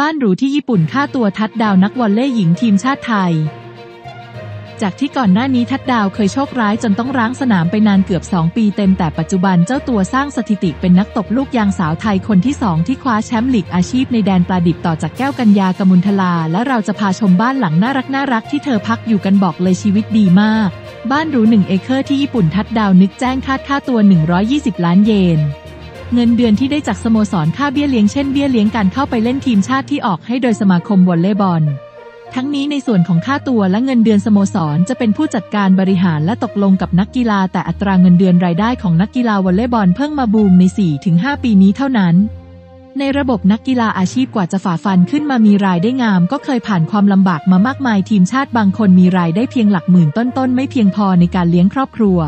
บ้านหรูที่ญี่ปุ่นค่าตัวทัดดาวนักวอลเลย์หญิงทีมชาติไทยจากที่ก่อนหน้านี้ทัดดาวเคยโชคร้ายจนต้องร้างสนามไปนานเกือบ2ปีเต็มแต่ปัจจุบันเจ้าตัวสร้างสถิติเป็นนักตบลูกยางสาวไทยคนที่2ที่คว้าแชมป์ลีกอาชีพในแดนปลาดิบต่อจากแก้วกัญญากมุลทลาและเราจะพาชมบ้านหลังน่ารักที่เธอพักอยู่กันบอกเลยชีวิตดีมากบ้านหรู1 เอเคอร์ที่ญี่ปุ่นทัดดาวนึกแจ้งค่าตัว120ล้านเยนเงินเดือนที่ได้จากสโมสรค่าเบี้ยเลี้ยงเช่นเบี้ยเลี้ยงการเข้าไปเล่นทีมชาติที่ออกให้โดยสมาคมวอลเลย์บอลทั้งนี้ในส่วนของค่าตัวและเงินเดือนสโมสรจะเป็นผู้จัดการบริหารและตกลงกับนักกีฬาแต่อัตราเงินเดือนรายได้ของนักกีฬาวอลเลย์บอลเพิ่งมาบูมใน 4-5 ปีนี้เท่านั้นในระบบนักกีฬาอาชีพกว่าจะฝ่าฟันขึ้นมามีรายได้งามก็เคยผ่านความลำบากมามากมายทีมชาติบางคนมีรายได้เพียงหลักหมื่นต้นไม่เพียงพอในการเลี้ยงครอบครัว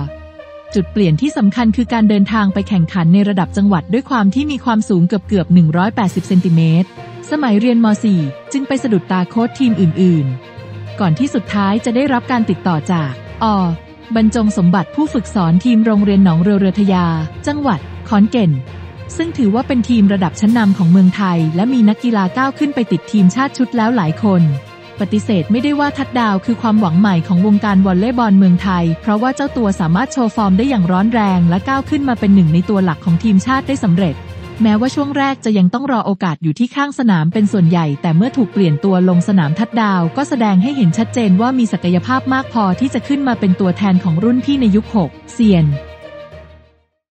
จุดเปลี่ยนที่สำคัญคือการเดินทางไปแข่งขันในระดับจังหวัดด้วยความที่มีความสูงเกือบ180เซนติเมตรสมัยเรียนม.4 จึงไปสะดุดตาโค้ชทีมอื่นๆก่อนที่สุดท้ายจะได้รับการติดต่อจากบรรจงสมบัติผู้ฝึกสอนทีมโรงเรียนหนองเรือเรือทยาจังหวัดขอนแก่นซึ่งถือว่าเป็นทีมระดับชั้นนำของเมืองไทยและมีนักกีฬาก้าวขึ้นไปติดทีมชาติชุดแล้วหลายคนปฏิเสธไม่ได้ว่าทัดดาวคือความหวังใหม่ของวงการวอลเลย์บอลเมืองไทยเพราะว่าเจ้าตัวสามารถโชว์ฟอร์มได้อย่างร้อนแรงและก้าวขึ้นมาเป็นหนึ่งในตัวหลักของทีมชาติได้สำเร็จแม้ว่าช่วงแรกจะยังต้องรอโอกาสอยู่ที่ข้างสนามเป็นส่วนใหญ่แต่เมื่อถูกเปลี่ยนตัวลงสนามทัดดาวก็แสดงให้เห็นชัดเจนว่ามีศักยภาพมากพอที่จะขึ้นมาเป็นตัวแทนของรุ่นพี่ในยุค 6 เซียน